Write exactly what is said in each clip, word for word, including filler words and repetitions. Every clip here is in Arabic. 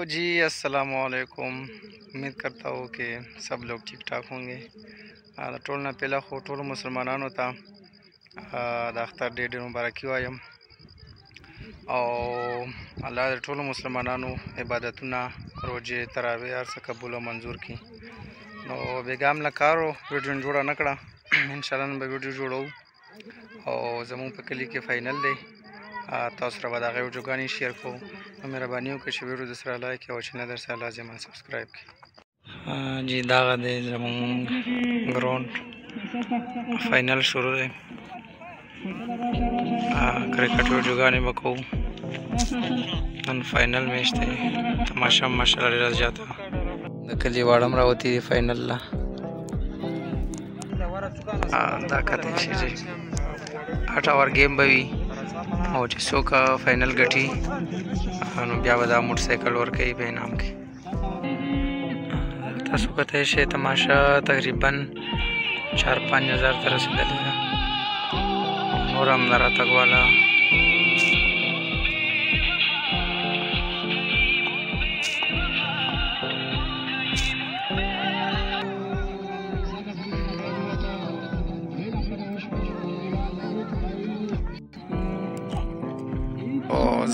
तो जी अस्सलाम वालेकुम, उम्मीद करता हूँ कि सब लोग ठीक ठाक होंगे। टोल ना पहला खो टोल मुसलमानों ता अख्तर डे डे मुबारकी वायम और अल्लाह टोल मुसलमानों इबादतना रोजे तरावे यार से कबूल और मंजूर की और बेगाम लकारो वीडियो जोड़ा नकड़ा इंशाल्लाह मैं वीडियो जोड़ो और जमून पर कली के फाइनल दे تاسو را دغه یو جوګانی شیر کو مهرباني وکړئ چې ویډیو سره لایک او چینل در سره لازم سبسکرایب کړئ. جی دا غا دې زموږ ګراوند فائنل شروع دی. کرکټ یو جوګانی وکړو نن فائنل میچ دی. تماشا ماشاالله ډیر زیات د کلی واړم راوتی دی فائنل لا دا کته شي جی اټ اور گیم بوي او چې څوک فائنل غټي نو بیا ودا موټر سایکل ور کوي به نام کې. تاسو کته شي تماشا تقریبا چار پنځه هزار تر رسیدلې نورم نارا تکوالا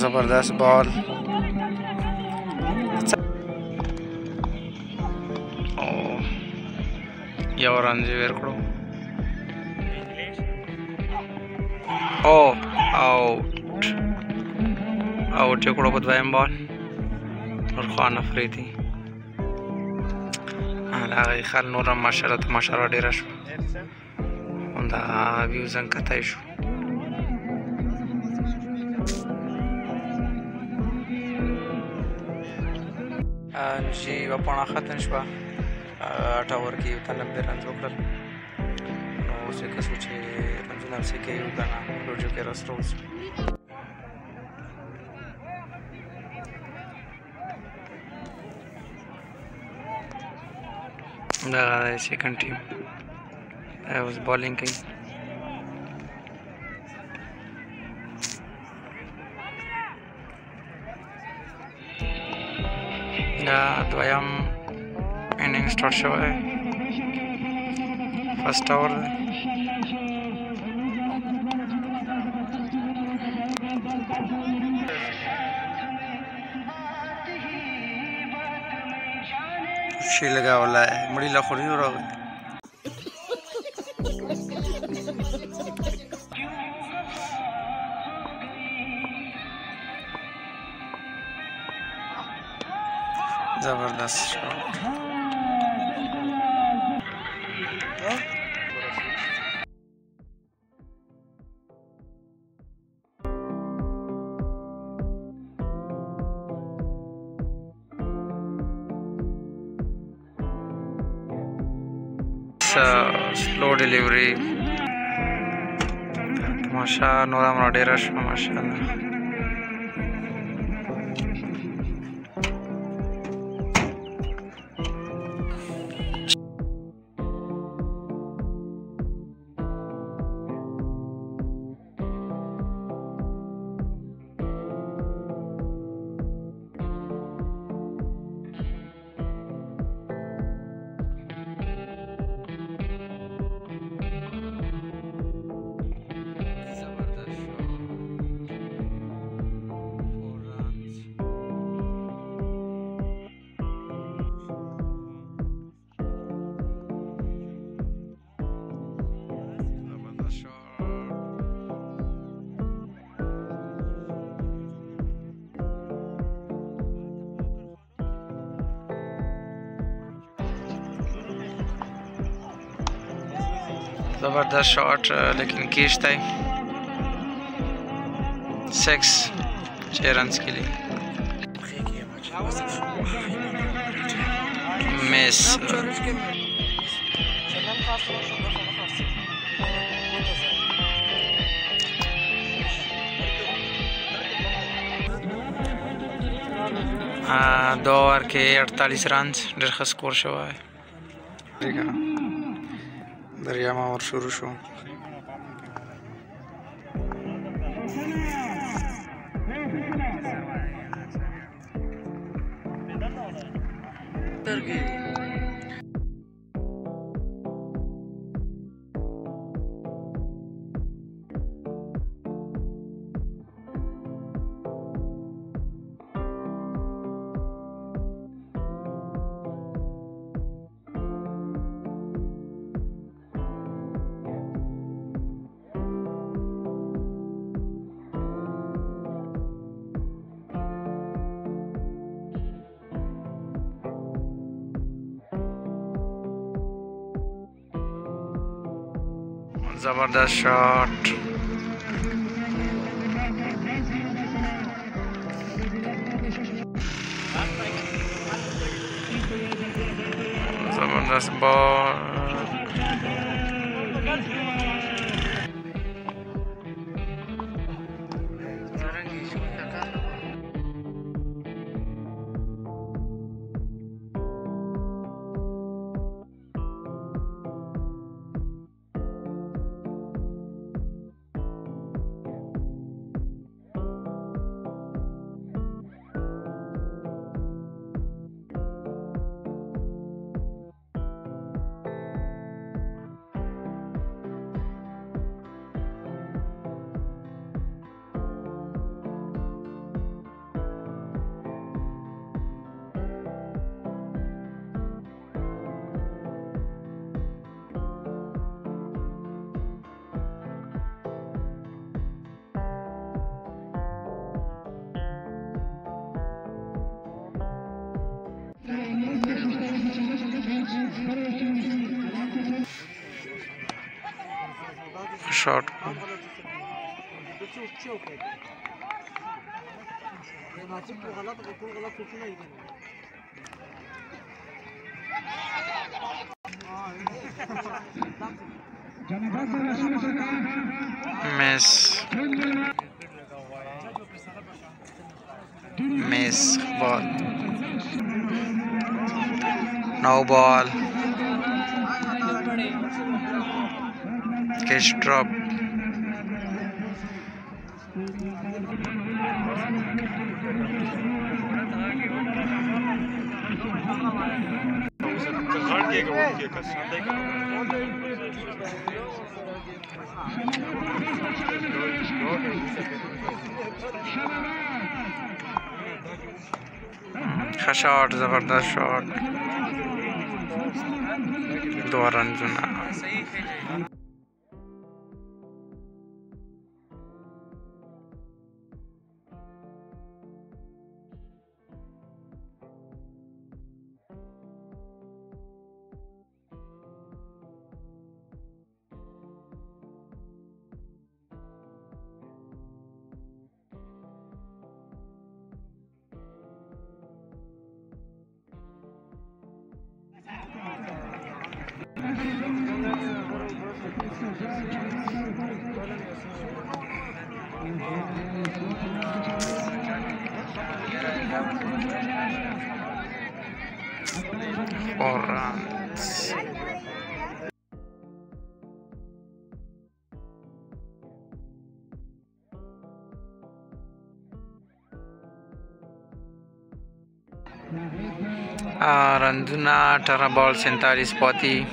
जबरदस्त बॉल और रन जी वेरकड़ो ओ आउट आउट एकड़ो बदवायम बॉल और खान अफरी थी आगे खाल नूर माशाल्लाह तमाशा डेरा शो उनका व्यूज अंक था show جی و پونه ختم شو ټاور کې یو تلم به رنځ وکړل نو اوس یې که څو چې رنځونه پسې کې یو کنه روجو کې راستو اوس دغه دی سیکنډ ټیم دا اوس بالینګ کوي. دویم اننګ سٹارټ شوی فرست اور شي لگا ولا مړی لا خوري ورو زبردست شو. سلو ډیلیوری تماشا نورم را ډیره شوه ماشاءالله. زبردست شاٹ لیکن کیش تھا سکس چھ رنس کے لیے مس دو اوور کے اڑتالیس رنس ډېر ښه سکور شوی. دریامه اور شروع شو التركي. زبردست شاٹ زبردست بال شاٹ مس مس بال نو بال كاش دروب خشاعت زبردست شاعت دوارن جنا رندنا ترى بال سنتاريس باتي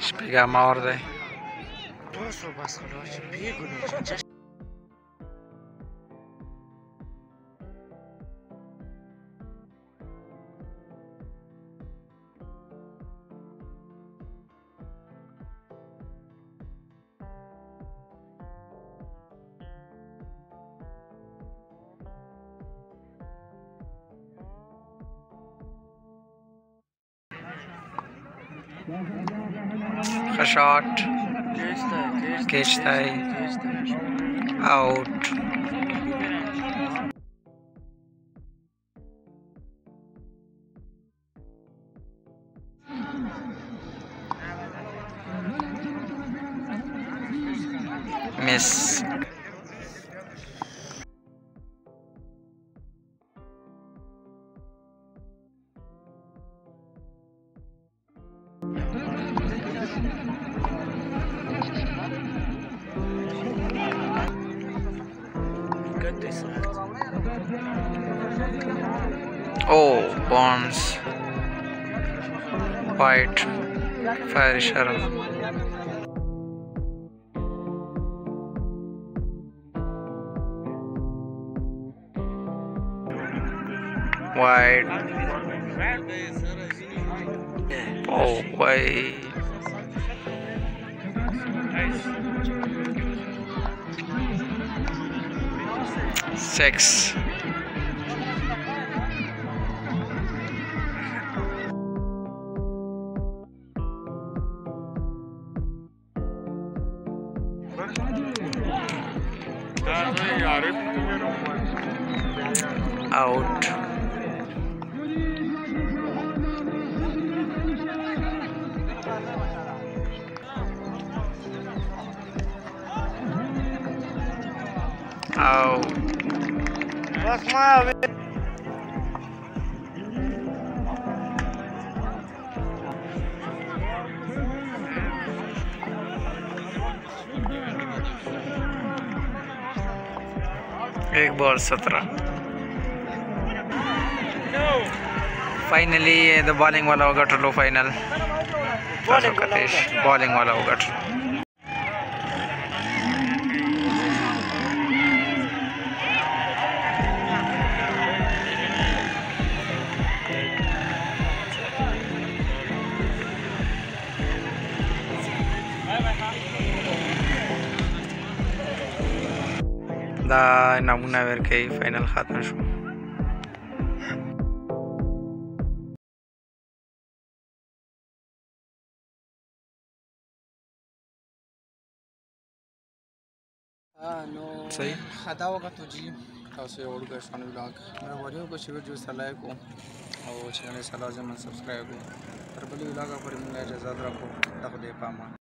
شبيغا مورده شاٹ کیچتا ہے آؤٹ مس Oh. bonds, white, fire sheriff. White. Oh, white. Six. Out. Out. एक बॉल सत्रह. फाइनली ये तो बॉलिंग वाला होगा टोलो फाइनल. बॉलिंग वाला होगा टोलो. دا نمونه ورکی فاینل ختم شو. صحیح خدا وګه توجی تاسو یو ورګه شنو بلاګ مره وړیو کو شیو جو سلام کو او چینل سلام زمون سبسکرایب کړئ. تر بلې بلاګ پر موږ اجازه درکو. خدای پامان.